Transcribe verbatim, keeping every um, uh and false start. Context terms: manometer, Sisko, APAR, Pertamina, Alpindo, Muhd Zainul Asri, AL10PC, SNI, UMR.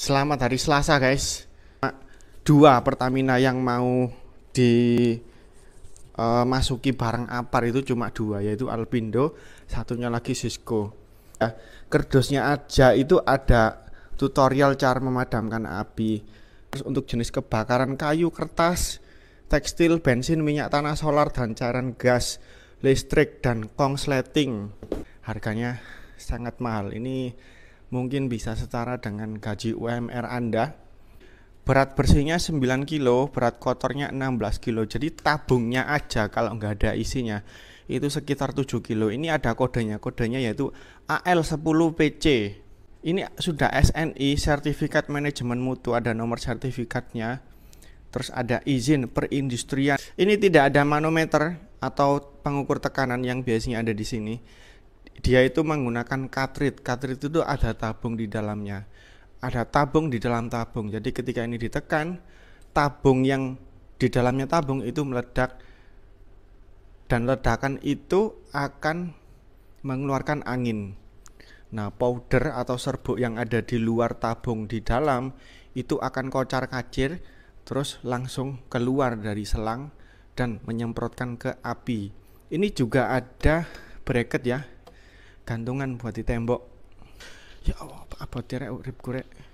Selamat hari Selasa guys. Dua Pertamina yang mau dimasuki uh, barang apar itu cuma dua, yaitu Alpindo, satunya lagi Sisko. Ya, kerdosnya aja itu ada tutorial cara memadamkan api. Terus untuk jenis kebakaran kayu, kertas, tekstil, bensin, minyak tanah, solar, dan cairan gas, listrik, dan kongsleting. Harganya sangat mahal. Ini mungkin bisa setara dengan gaji U M R Anda. Berat bersihnya sembilan kilo, berat kotornya enam belas kilo. Jadi tabungnya aja kalau nggak ada isinya itu sekitar tujuh kilo. Ini ada kodenya, kodenya yaitu A L sepuluh P C. Ini sudah S N I, sertifikat manajemen mutu, ada nomor sertifikatnya. Terus ada izin perindustrian. Ini tidak ada manometer atau pengukur tekanan yang biasanya ada di sini. Dia itu menggunakan cartridge. Cartridge itu ada tabung di dalamnya. Ada tabung di dalam tabung. Jadi ketika ini ditekan, tabung yang di dalamnya tabung itu meledak. Dan ledakan itu akan mengeluarkan angin. Nah, powder atau serbuk yang ada di luar tabung di dalam itu akan kocar-kacir, terus langsung keluar dari selang dan menyemprotkan ke api. Ini juga ada bracket ya, gantungan buat di tembok. Ya Allah, apa direk uripku rek.